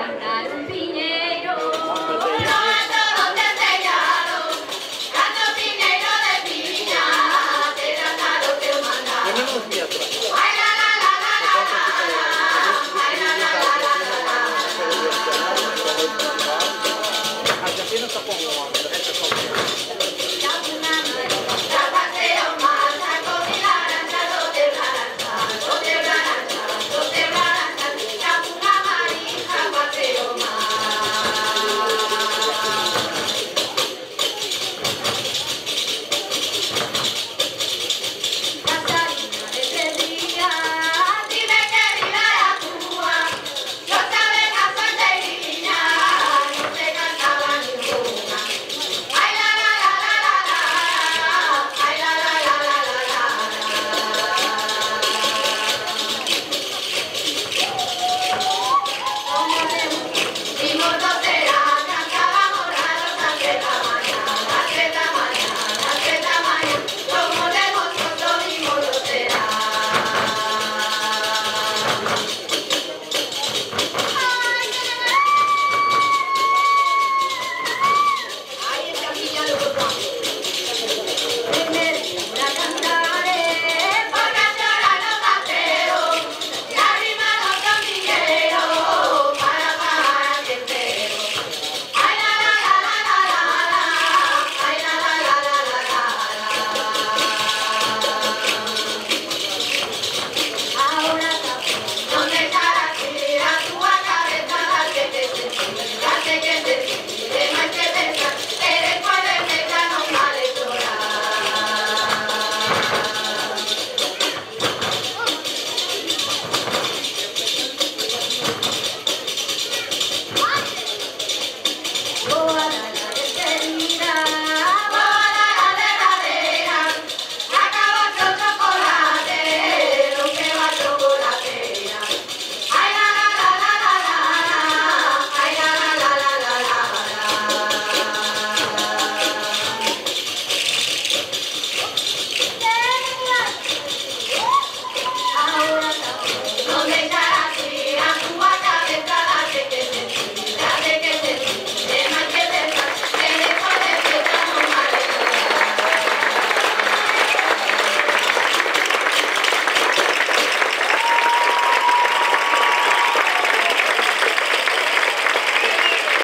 la carupine.